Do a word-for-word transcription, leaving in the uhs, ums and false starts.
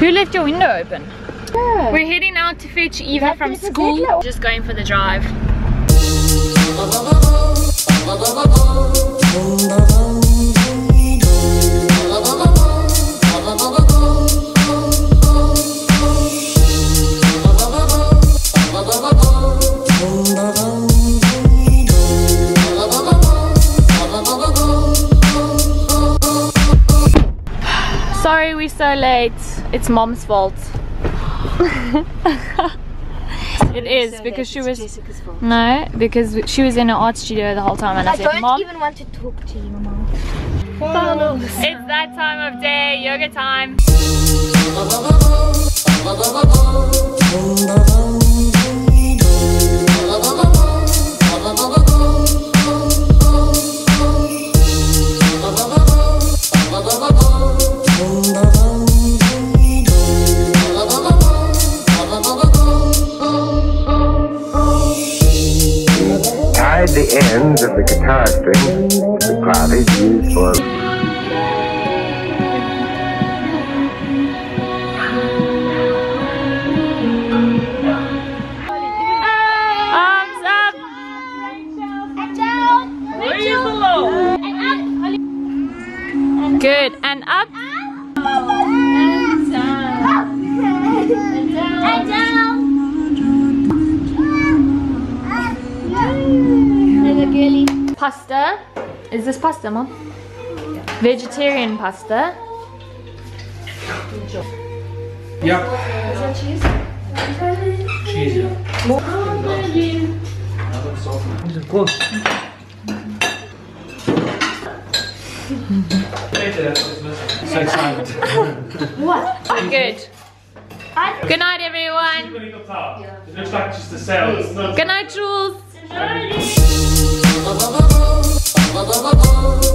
Who left your window open? Yeah. We're heading out to fetch Eva that from school. Just going for the drive. Sorry we're so late. It's Mom's fault. It is so because she was Jessica's fault. No, because she was in an art studio the whole time, and I, I said, don't Mom, even want to talk to you, Mom. Oh. It's that time of day, yoga time. The ends of the guitar strings, the cloud is used for. Arms up! Rachel! Rachel! Good, and up! And down! And down! And down! Pasta. Is this pasta, Mom? Yeah. Vegetarian pasta. Yep. Is that cheese? Cheese, yeah. More. Of course. So excited. What? Good. Good night, everyone. It looks like just a sail. Good night, Jules. Ba ba ba ba ba ba ba ba.